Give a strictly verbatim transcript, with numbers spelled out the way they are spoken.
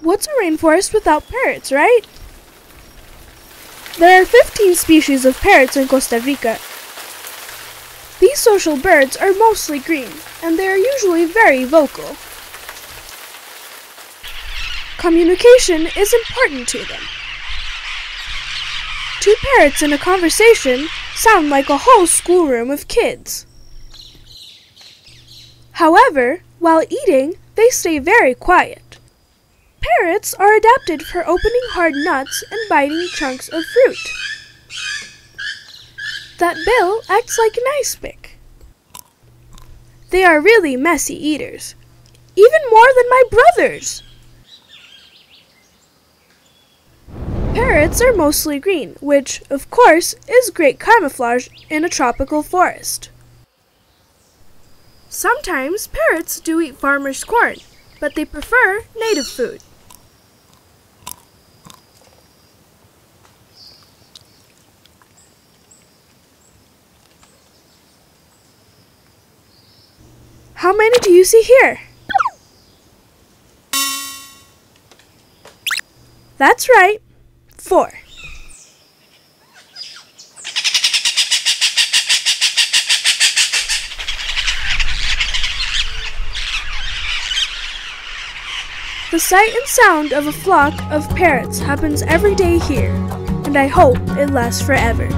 What's a rainforest without parrots, right? There are fifteen species of parrots in Costa Rica. These social birds are mostly green, and they are usually very vocal. Communication is important to them. Two parrots in a conversation sound like a whole schoolroom of kids. However, while eating, they stay very quiet. Parrots are adapted for opening hard nuts and biting chunks of fruit. That bill acts like an ice pick. They are really messy eaters, even more than my brothers. Parrots are mostly green, which, of course, is great camouflage in a tropical forest. Sometimes parrots do eat farmers' corn, but they prefer native food. How many do you see here? That's right. Four. The sight and sound of a flock of parrots happens every day here, and I hope it lasts forever.